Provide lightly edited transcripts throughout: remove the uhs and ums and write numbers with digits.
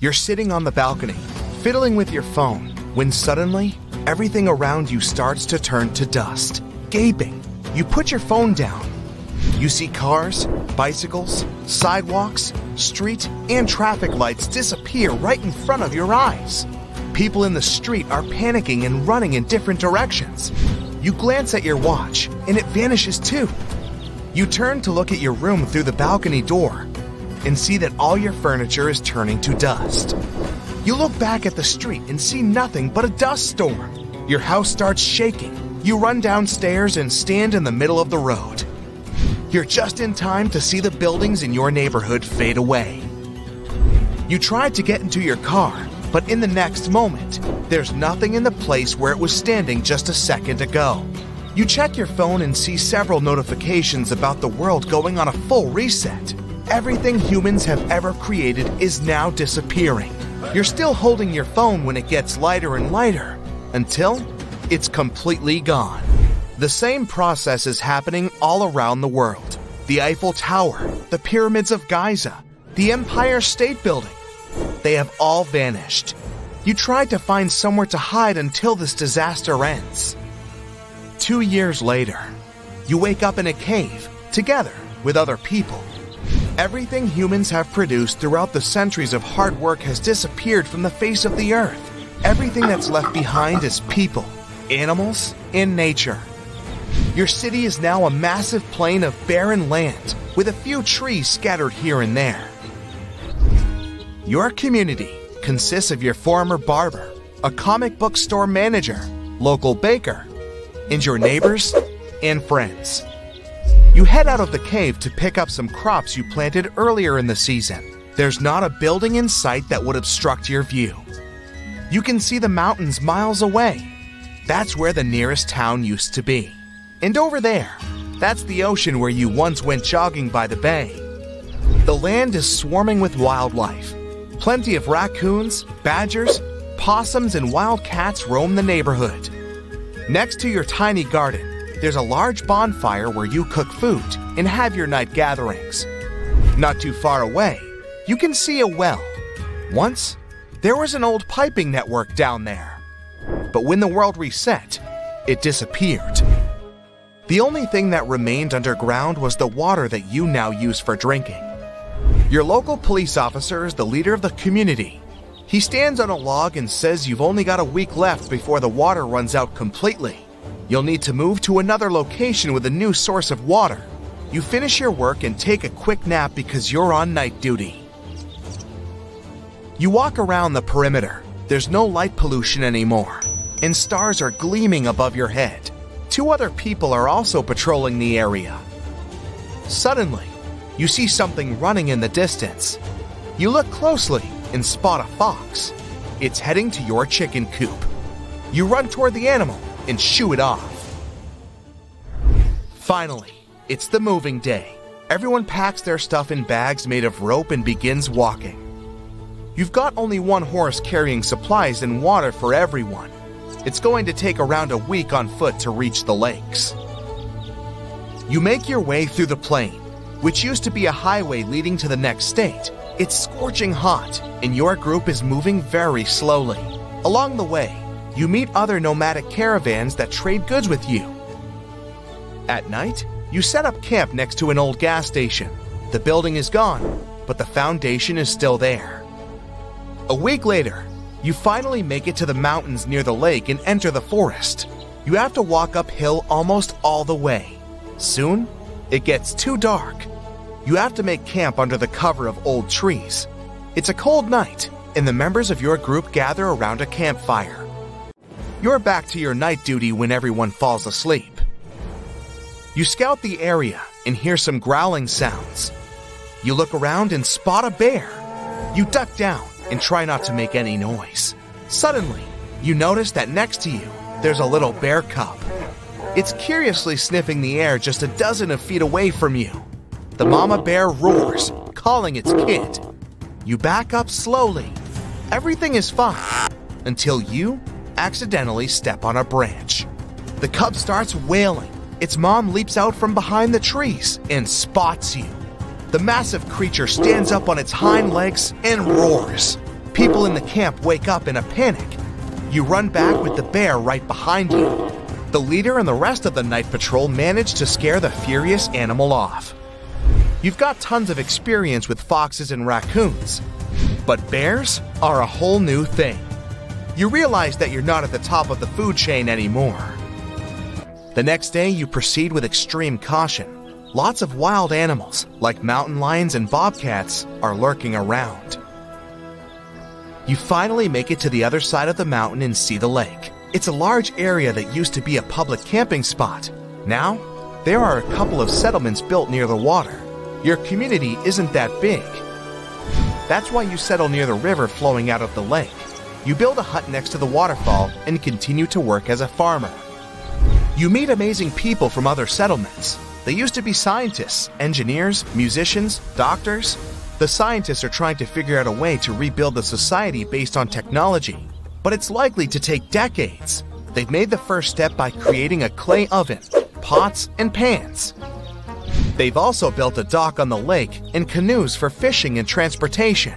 You're sitting on the balcony, fiddling with your phone, when suddenly, everything around you starts to turn to dust. Gaping, you put your phone down. You see cars, bicycles, sidewalks, street, and traffic lights disappear right in front of your eyes. People in the street are panicking and running in different directions. You glance at your watch, and it vanishes too. You turn to look at your room through the balcony door and see that all your furniture is turning to dust. You look back at the street and see nothing but a dust storm. Your house starts shaking. You run downstairs and stand in the middle of the road. You're just in time to see the buildings in your neighborhood fade away. You try to get into your car, but in the next moment, there's nothing in the place where it was standing just a second ago. You check your phone and see several notifications about the world going on a full reset. Everything humans have ever created is now disappearing. You're still holding your phone when it gets lighter and lighter, until it's completely gone. The same process is happening all around the world. The Eiffel Tower, the pyramids of Giza, the Empire State Building, they have all vanished. You try to find somewhere to hide until this disaster ends. 2 years later, you wake up in a cave, together with other people. Everything humans have produced throughout the centuries of hard work has disappeared from the face of the earth. Everything that's left behind is people, animals, and nature. Your city is now a massive plain of barren land, with a few trees scattered here and there. Your community consists of your former barber, a comic book store manager, local baker, and your neighbors and friends. You head out of the cave to pick up some crops you planted earlier in the season. There's not a building in sight that would obstruct your view. You can see the mountains miles away. That's where the nearest town used to be. And over there, that's the ocean where you once went jogging by the bay. The land is swarming with wildlife. Plenty of raccoons, badgers, possums, and wild cats roam the neighborhood. Next to your tiny garden, there's a large bonfire where you cook food and have your night gatherings. Not too far away, you can see a well. Once, there was an old piping network down there. But when the world reset, it disappeared. The only thing that remained underground was the water that you now use for drinking. Your local police officer is the leader of the community. He stands on a log and says you've only got a week left before the water runs out completely. You'll need to move to another location with a new source of water. You finish your work and take a quick nap because you're on night duty. You walk around the perimeter. There's no light pollution anymore, and stars are gleaming above your head. Two other people are also patrolling the area. Suddenly, you see something running in the distance. You look closely and spot a fox. It's heading to your chicken coop. You run toward the animal and shoo it off. Finally, it's the moving day. Everyone packs their stuff in bags made of rope and begins walking. You've got only one horse carrying supplies and water for everyone. It's going to take around a week on foot to reach the lakes. You make your way through the plain, which used to be a highway leading to the next state. It's scorching hot, and your group is moving very slowly. Along the way, you meet other nomadic caravans that trade goods with you. At night, you set up camp next to an old gas station. The building is gone, but the foundation is still there. A week later, you finally make it to the mountains near the lake and enter the forest. You have to walk uphill almost all the way. Soon, it gets too dark. You have to make camp under the cover of old trees. It's a cold night, and the members of your group gather around a campfire. You're back to your night duty when everyone falls asleep. You scout the area and hear some growling sounds. You look around and spot a bear. You duck down and try not to make any noise. Suddenly, you notice that next to you, there's a little bear cub. It's curiously sniffing the air just a dozen of feet away from you. The mama bear roars, calling its kid. You back up slowly. Everything is fine, until you accidentally step on a branch. The cub starts wailing. Its mom leaps out from behind the trees and spots you. The massive creature stands up on its hind legs and roars. People in the camp wake up in a panic. You run back with the bear right behind you. The leader and the rest of the night patrol manage to scare the furious animal off. You've got tons of experience with foxes and raccoons, but bears are a whole new thing. You realize that you're not at the top of the food chain anymore. The next day, you proceed with extreme caution. Lots of wild animals, like mountain lions and bobcats, are lurking around. You finally make it to the other side of the mountain and see the lake. It's a large area that used to be a public camping spot. Now, there are a couple of settlements built near the water. Your community isn't that big. That's why you settle near the river flowing out of the lake. You build a hut next to the waterfall and continue to work as a farmer. You meet amazing people from other settlements. They used to be scientists, engineers, musicians, doctors. The scientists are trying to figure out a way to rebuild the society based on technology, but it's likely to take decades. They've made the first step by creating a clay oven, pots, and pans. They've also built a dock on the lake and canoes for fishing and transportation.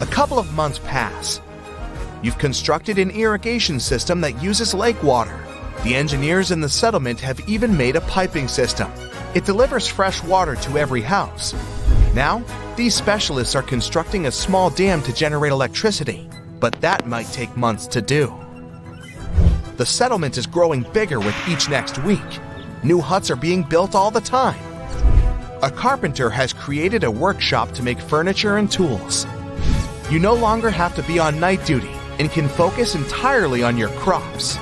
A couple of months pass. You've constructed an irrigation system that uses lake water. The engineers in the settlement have even made a piping system. It delivers fresh water to every house. Now, these specialists are constructing a small dam to generate electricity, but that might take months to do. The settlement is growing bigger with each next week. New huts are being built all the time. A carpenter has created a workshop to make furniture and tools. You no longer have to be on night duty and can focus entirely on your crops.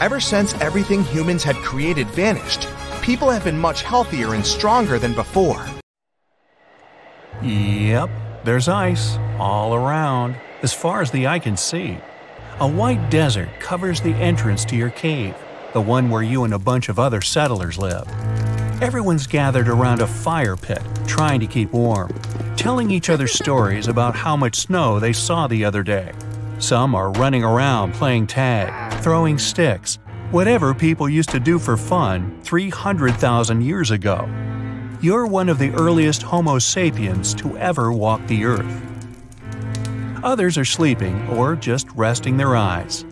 Ever since everything humans had created vanished, people have been much healthier and stronger than before. Yep, there's ice all around, as far as the eye can see. A white desert covers the entrance to your cave, the one where you and a bunch of other settlers live. Everyone's gathered around a fire pit, trying to keep warm, telling each other stories about how much snow they saw the other day. Some are running around playing tag, throwing sticks, whatever people used to do for fun 300,000 years ago. You're one of the earliest Homo sapiens to ever walk the earth. Others are sleeping or just resting their eyes.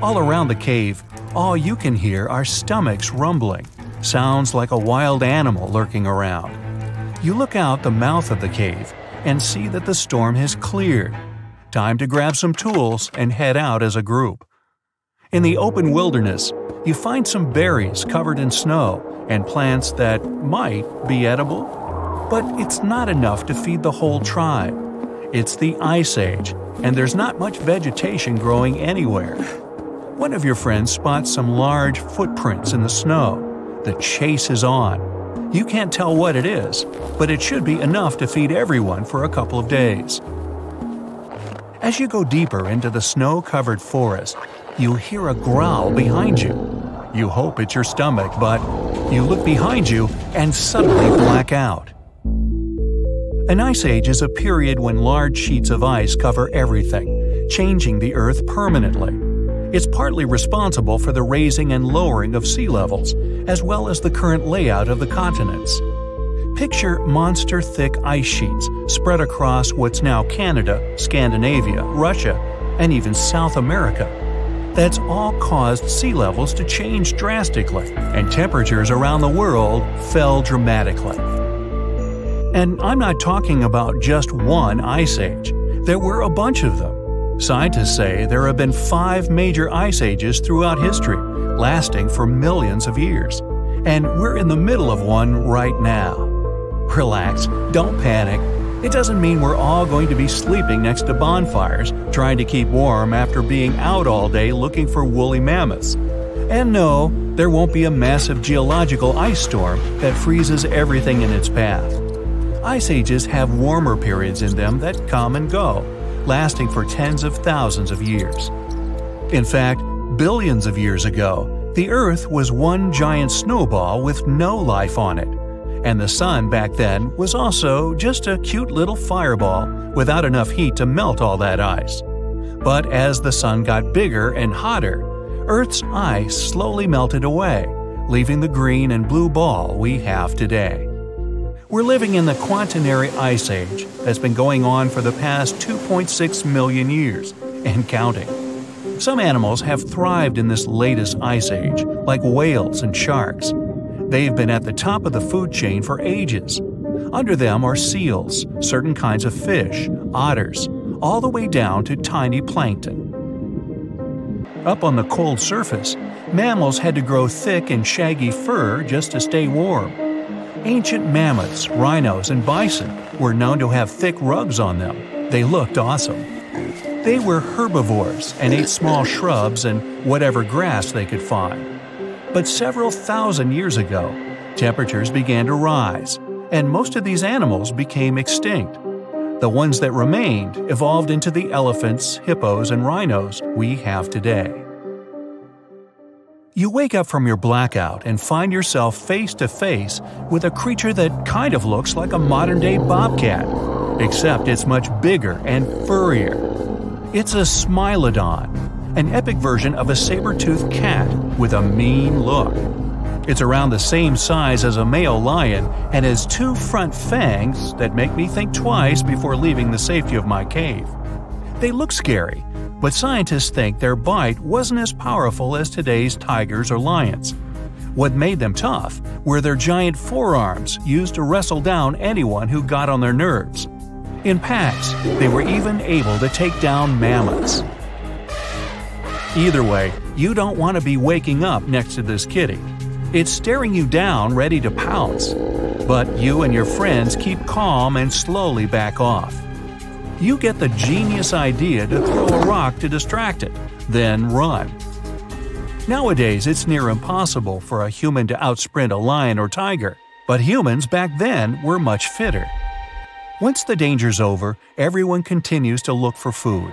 All around the cave, all you can hear are stomachs rumbling, sounds like a wild animal lurking around. You look out the mouth of the cave and see that the storm has cleared. Time to grab some tools and head out as a group. In the open wilderness, you find some berries covered in snow and plants that might be edible, but it's not enough to feed the whole tribe. It's the Ice Age, and there's not much vegetation growing anywhere. One of your friends spots some large footprints in the snow. The chase is on. You can't tell what it is, but it should be enough to feed everyone for a couple of days. As you go deeper into the snow-covered forest, you hear a growl behind you. You hope it's your stomach, but you look behind you and suddenly black out. An ice age is a period when large sheets of ice cover everything, changing the Earth permanently. It's partly responsible for the raising and lowering of sea levels, as well as the current layout of the continents. Picture monster-thick ice sheets spread across what's now Canada, Scandinavia, Russia, and even South America. That's all caused sea levels to change drastically, and temperatures around the world fell dramatically. And I'm not talking about just one ice age. There were a bunch of them. Scientists say there have been 5 major ice ages throughout history, lasting for millions of years. And we're in the middle of one right now. Relax, don't panic. It doesn't mean we're all going to be sleeping next to bonfires, trying to keep warm after being out all day looking for woolly mammoths. And no, there won't be a massive geological ice storm that freezes everything in its path. Ice ages have warmer periods in them that come and go, lasting for tens of thousands of years. In fact, billions of years ago, the Earth was one giant snowball with no life on it. And the sun back then was also just a cute little fireball without enough heat to melt all that ice. But as the sun got bigger and hotter, Earth's ice slowly melted away, leaving the green and blue ball we have today. We're living in the Quaternary Ice Age that's been going on for the past 2.6 million years, and counting. Some animals have thrived in this latest ice age, like whales and sharks. They've been at the top of the food chain for ages. Under them are seals, certain kinds of fish, otters, all the way down to tiny plankton. Up on the cold surface, mammals had to grow thick and shaggy fur just to stay warm. Ancient mammoths, rhinos, and bison were known to have thick rugs on them. They looked awesome. They were herbivores and ate small shrubs and whatever grass they could find. But several thousand years ago, temperatures began to rise, and most of these animals became extinct. The ones that remained evolved into the elephants, hippos, and rhinos we have today. You wake up from your blackout and find yourself face to face with a creature that kind of looks like a modern-day bobcat, except it's much bigger and furrier. It's a smilodon, an epic version of a saber-toothed cat with a mean look. It's around the same size as a male lion and has two front fangs that make me think twice before leaving the safety of my cave. They look scary, but scientists think their bite wasn't as powerful as today's tigers or lions. What made them tough were their giant forearms used to wrestle down anyone who got on their nerves. In packs, they were even able to take down mammoths. Either way, you don't want to be waking up next to this kitty. It's staring you down, ready to pounce. But you and your friends keep calm and slowly back off. You get the genius idea to throw a rock to distract it, then run. Nowadays, it's near impossible for a human to outsprint a lion or tiger, but humans back then were much fitter. Once the danger's over, everyone continues to look for food.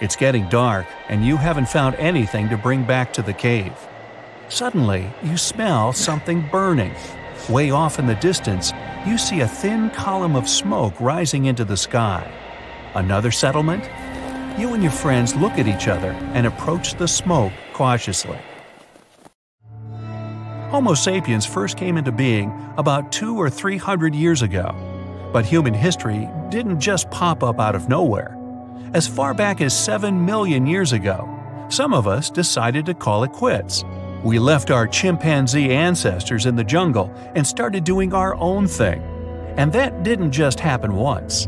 It's getting dark, and you haven't found anything to bring back to the cave. Suddenly, you smell something burning. Way off in the distance, you see a thin column of smoke rising into the sky. Another settlement? You and your friends look at each other and approach the smoke cautiously. Homo sapiens first came into being about 200 or 300 years ago. But human history didn't just pop up out of nowhere. As far back as 7 million years ago, some of us decided to call it quits. We left our chimpanzee ancestors in the jungle and started doing our own thing. And that didn't just happen once.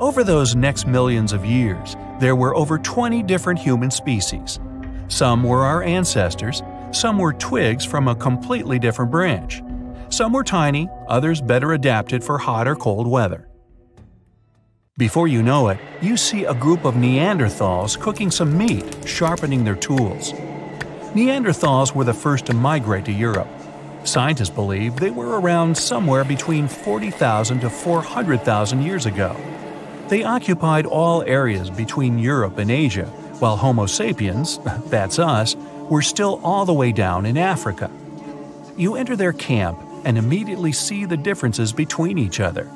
Over those next millions of years, there were over 20 different human species. Some were our ancestors, some were twigs from a completely different branch. Some were tiny, others better adapted for hot or cold weather. Before you know it, you see a group of Neanderthals cooking some meat, sharpening their tools. Neanderthals were the first to migrate to Europe. Scientists believe they were around somewhere between 40,000 to 400,000 years ago. They occupied all areas between Europe and Asia, while Homo sapiens – that's us – were still all the way down in Africa. You enter their camp and immediately see the differences between each other.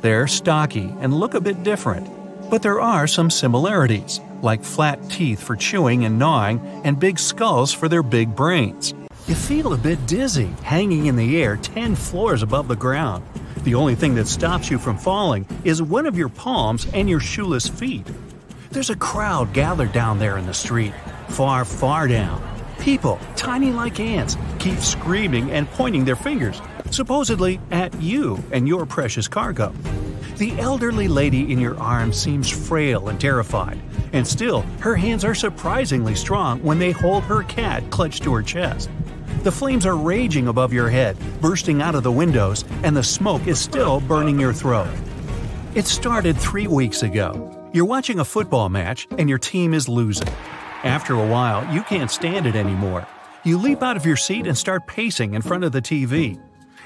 They're stocky and look a bit different. But there are some similarities, like flat teeth for chewing and gnawing and big skulls for their big brains. You feel a bit dizzy, hanging in the air 10 floors above the ground. The only thing that stops you from falling is one of your palms and your shoeless feet. There's a crowd gathered down there in the street, far, far down. People, tiny like ants, keep screaming and pointing their fingers, supposedly at you and your precious cargo. The elderly lady in your arms seems frail and terrified, and still, her hands are surprisingly strong when they hold her cat clutched to her chest. The flames are raging above your head, bursting out of the windows, and the smoke is still burning your throat. It started 3 weeks ago. You're watching a football match, and your team is losing. After a while, you can't stand it anymore. You leap out of your seat and start pacing in front of the TV.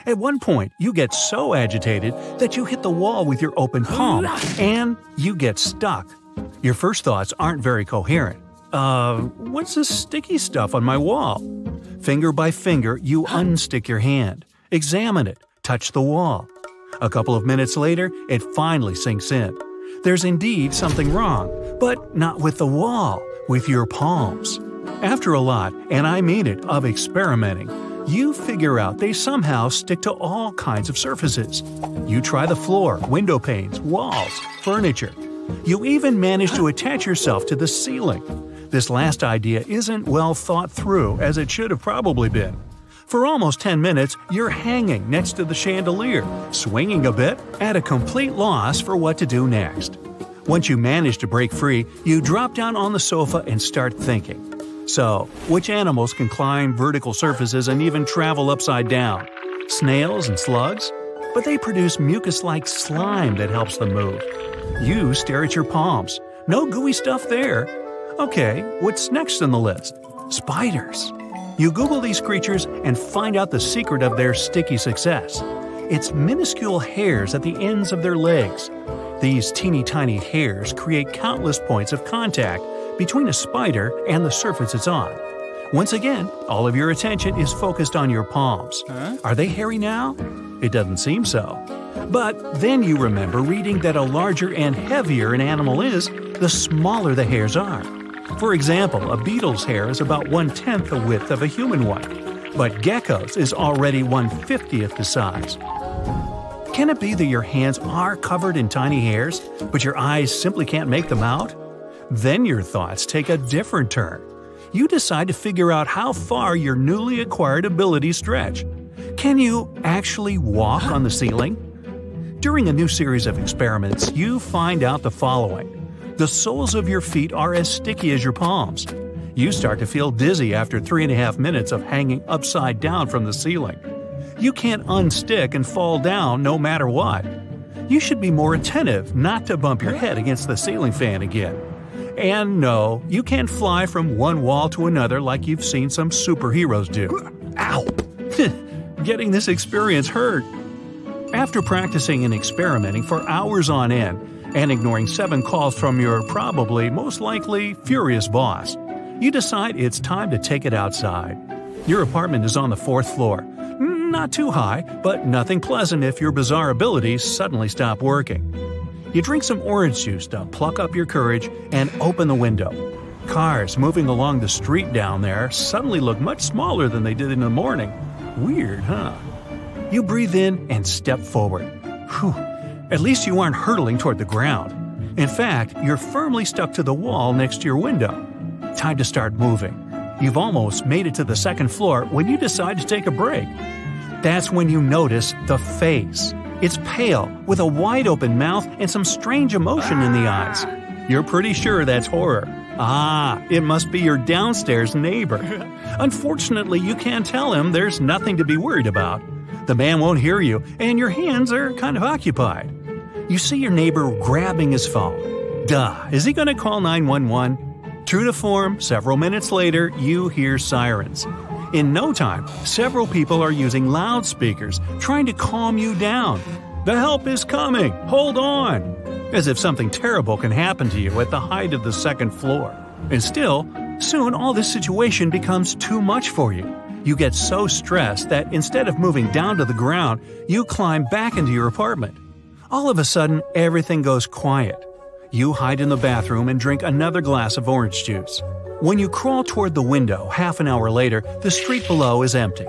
At one point, you get so agitated that you hit the wall with your open palm, and you get stuck. Your first thoughts aren't very coherent. What's this sticky stuff on my wall? Finger by finger, you unstick your hand, examine it, touch the wall. A couple of minutes later, it finally sinks in. There's indeed something wrong, but not with the wall, with your palms. After a lot, and I mean it, of experimenting, You figure out they somehow stick to all kinds of surfaces. You try the floor, window panes, walls, furniture. You even manage to attach yourself to the ceiling. This last idea isn't well thought through, as it should have probably been. For almost 10 minutes, you're hanging next to the chandelier, swinging a bit, at a complete loss for what to do next. Once you manage to break free, you drop down on the sofa and start thinking. So, which animals can climb vertical surfaces and even travel upside down? Snails and slugs? But they produce mucus-like slime that helps them move. You stare at your palms. No gooey stuff there. Okay, what's next on the list? Spiders. You Google these creatures and find out the secret of their sticky success. It's minuscule hairs at the ends of their legs. These teeny tiny hairs create countless points of contact between a spider and the surface it's on. Once again, all of your attention is focused on your palms. Are they hairy now? It doesn't seem so. But then you remember reading that a larger and heavier an animal is, the smaller the hairs are. For example, a beetle's hair is about 1/10 the width of a human one, but geckos is already 1/50th the size. Can it be that your hands are covered in tiny hairs, but your eyes simply can't make them out? Then your thoughts take a different turn. You decide to figure out how far your newly acquired abilities stretch. Can you actually walk on the ceiling? During a new series of experiments, you find out the following. The soles of your feet are as sticky as your palms. You start to feel dizzy after 3.5 minutes of hanging upside down from the ceiling. You can't unstick and fall down no matter what. You should be more attentive not to bump your head against the ceiling fan again. And no, you can't fly from one wall to another like you've seen some superheroes do. Ow! Getting this experience hurt. After practicing and experimenting for hours on end, and ignoring 7 calls from your probably, most likely, furious boss, you decide it's time to take it outside. Your apartment is on the 4th floor. Not too high, but nothing pleasant if your bizarre abilities suddenly stop working. You drink some orange juice to pluck up your courage and open the window. Cars moving along the street down there suddenly look much smaller than they did in the morning. Weird, huh? You breathe in and step forward. Whew. At least you aren't hurtling toward the ground. In fact, you're firmly stuck to the wall next to your window. Time to start moving. You've almost made it to the 2nd floor when you decide to take a break. That's when you notice the face. It's pale, with a wide-open mouth and some strange emotion in the eyes. You're pretty sure that's horror. It must be your downstairs neighbor. Unfortunately, you can't tell him there's nothing to be worried about. The man won't hear you, and your hands are kind of occupied. You see your neighbor grabbing his phone. Duh, is he going to call 911? True to form, several minutes later, you hear sirens. In no time, several people are using loudspeakers, trying to calm you down. The help is coming! Hold on! As if something terrible can happen to you at the height of the 2nd floor. And still, soon all this situation becomes too much for you. You get so stressed that instead of moving down to the ground, you climb back into your apartment. All of a sudden, everything goes quiet. You hide in the bathroom and drink another glass of orange juice. When you crawl toward the window half an hour later, the street below is empty.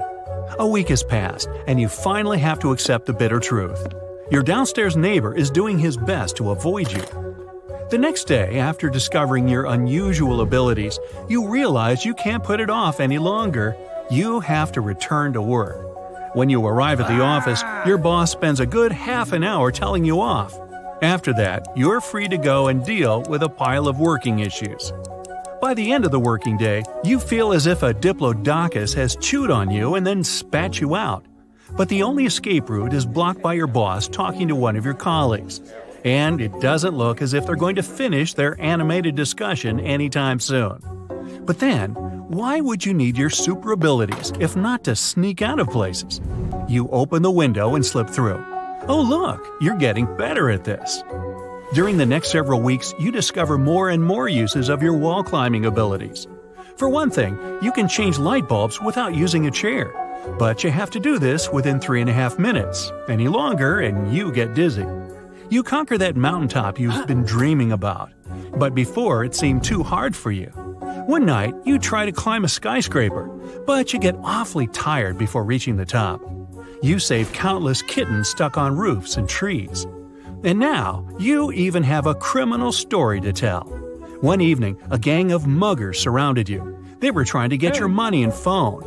A week has passed, and you finally have to accept the bitter truth. Your downstairs neighbor is doing his best to avoid you. The next day, after discovering your unusual abilities, you realize you can't put it off any longer. You have to return to work. When you arrive at the office, your boss spends a good half an hour telling you off. After that, you're free to go and deal with a pile of working issues. By the end of the working day, you feel as if a diplodocus has chewed on you and then spat you out. But the only escape route is blocked by your boss talking to one of your colleagues. And it doesn't look as if they're going to finish their animated discussion anytime soon. But then, why would you need your super abilities if not to sneak out of places? You open the window and slip through. Oh look, you're getting better at this. During the next several weeks, you discover more and more uses of your wall climbing abilities. For one thing, you can change light bulbs without using a chair. But you have to do this within 3.5 minutes. Any longer and you get dizzy. You conquer that mountaintop you've been dreaming about. But before it seemed too hard for you. One night, you try to climb a skyscraper, but you get awfully tired before reaching the top. You save countless kittens stuck on roofs and trees. And now, you even have a criminal story to tell. One evening, a gang of muggers surrounded you. They were trying to get your money and phone.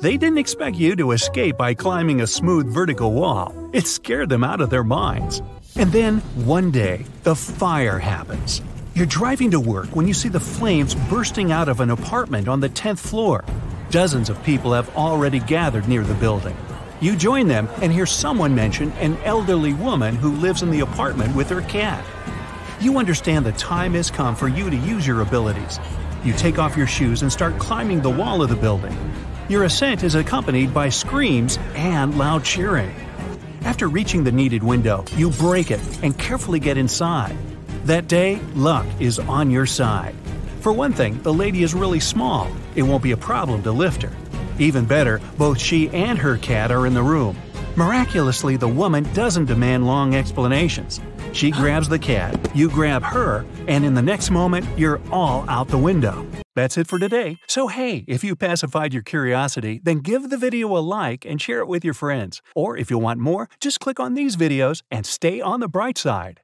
They didn't expect you to escape by climbing a smooth vertical wall. It scared them out of their minds. And then, one day, the fire happens. You're driving to work when you see the flames bursting out of an apartment on the 10th floor. Dozens of people have already gathered near the building. You join them and hear someone mention an elderly woman who lives in the apartment with her cat. You understand the time has come for you to use your abilities. You take off your shoes and start climbing the wall of the building. Your ascent is accompanied by screams and loud cheering. After reaching the needed window, you break it and carefully get inside. That day, luck is on your side. For one thing, the lady is really small. It won't be a problem to lift her. Even better, both she and her cat are in the room. Miraculously, the woman doesn't demand long explanations. She grabs the cat, you grab her, and in the next moment, you're all out the window. That's it for today. So hey, if you pacified your curiosity, then give the video a like and share it with your friends. Or if you want more, just click on these videos and stay on the bright side.